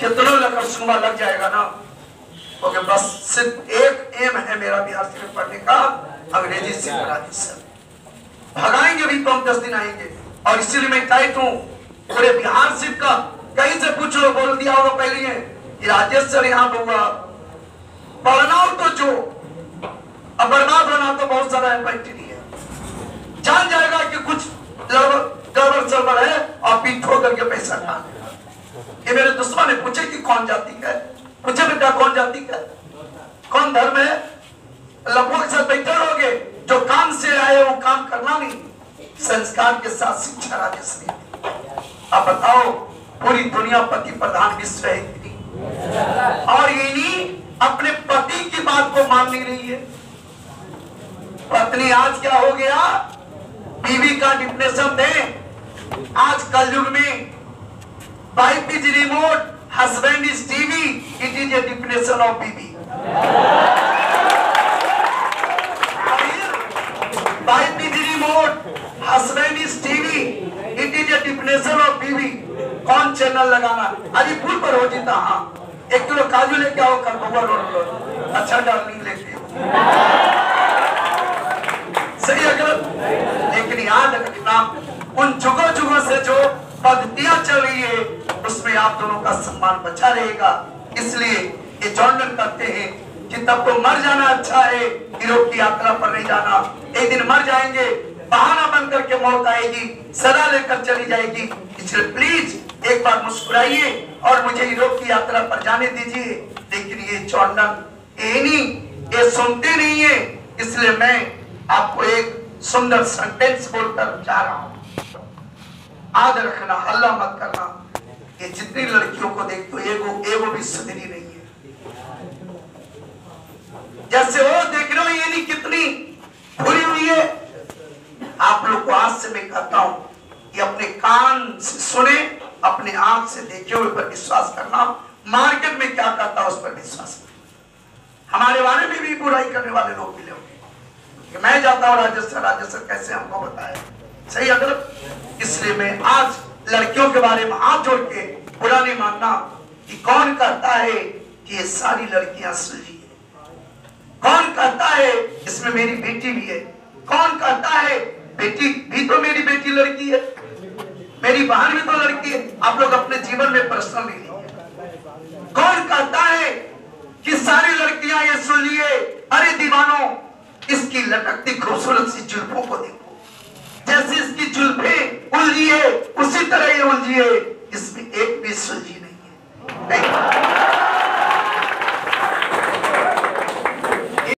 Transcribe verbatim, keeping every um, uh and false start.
कितनों लकड़ सूंगा लग जाएगा ना। ओके, बस सिर्फ एक एम है मेरा बिहार से पढ़ने का, अंग्रेजी से मराठी से। भगाएंगे भी तो हम दस दिन आएंगे। और इसीलिए मैं टाइट हूँ पूरे बिहार सिर्फ का, कहीं से पूछो बोल दिया होगा पहले ये राजेश सर यहाँ बोला बनाओ तो जो अब बर्बाद होना तो बहुत सारा नहीं है, जान जाएगा कि कुछ गड़बड़ सड़बड़ है और पीठ ठोक करके पैसा खा लेगा। ये मेरे दुश्मन ने पूछे कि कौन जाति है, मुझे बेटा कौन जाति का कौन धर्म है, लगभग सब बेहतर हो गए। जो काम से आए वो काम करना नहीं, संस्कार के साथ शिक्षा। आप बताओ पूरी दुनिया पति प्रधान विश्व है और इन्हीं अपने पति की बात को मान नहीं रही है पत्नी। आज क्या हो गया, बीवी का डिफिनेशन दें आज कल युग में, wife is remote, husband is TV, it is a definition of बीवी। Wife is remote, husband is TV, it is a definition of बीवी। कौन चैनल लगाना, अरे फूल पर हो जीता। हाँ, एक किलो काजू लेके आओ, कर गोबर रोड लो, अच्छा डार्लिंग लेके सही अगर। लेकिन याद रखना उन जुगों जुगों से जो पद्धतियां चल रही है उसमें आप दोनों का सम्मान बचा रहेगा। इसलिए ये जॉर्डन करते हैं कि तब तो मर जाना अच्छा है, यूरोप की यात्रा पर नहीं जाना। एक दिन मर जाएंगे, बहाना बन करके मौत आएगी, सदा लेकर चली जाएगी। इसलिए प्लीज एक बार मुस्कुराइए और मुझे यूरोप की यात्रा पर जाने दीजिए। लेकिन ये जॉर्डन यही ये सुनते नहीं है। इसलिए मैं आपको एक सुंदर सेंटेंस बोलकर जा रहा हूँ, याद रखना, हल्ला मत करना। ये जितनी लड़कियों को देखते हो एगो एगो भी सुधरी नहीं है, जैसे वो देख रहे हो ये नहीं कितनी भूरी हुई है। आप लोग को आज से मैं कहता हूं ये अपने कान से सुने, अपने आंख से देखे हुए पर विश्वास करना। मार्केट में क्या कहता है उस पर विश्वास करना। हमारे बारे में भी बुराई करने वाले लोग मिले होंगे। मैं जाता हूँ राजेश राजेश सर कैसे हमको बताया सही अगर। इसलिए मैं आज लड़कियों के बारे में हाथ जोड़ के बुरा नहीं मानना कि कौन कहता है कि ये सारी लड़कियां सुलझी है, कौन कहता है इसमें मेरी बेटी भी है, कौन कहता है बेटी भी तो मेरी बेटी लड़की है, मेरी बहन भी तो लड़की है। आप लोग अपने जीवन में पर्सनल ले लीजिए। कौन कहता है कि सारी लड़कियां ये सुलझी है, अरे दीवानों इसकी लटकती खूबसूरत सी जुल्फों को देखो, जैसे इसकी जुल्फे उलझी है उसी तरह ये उलझी है, इसमें एक भी सुलझी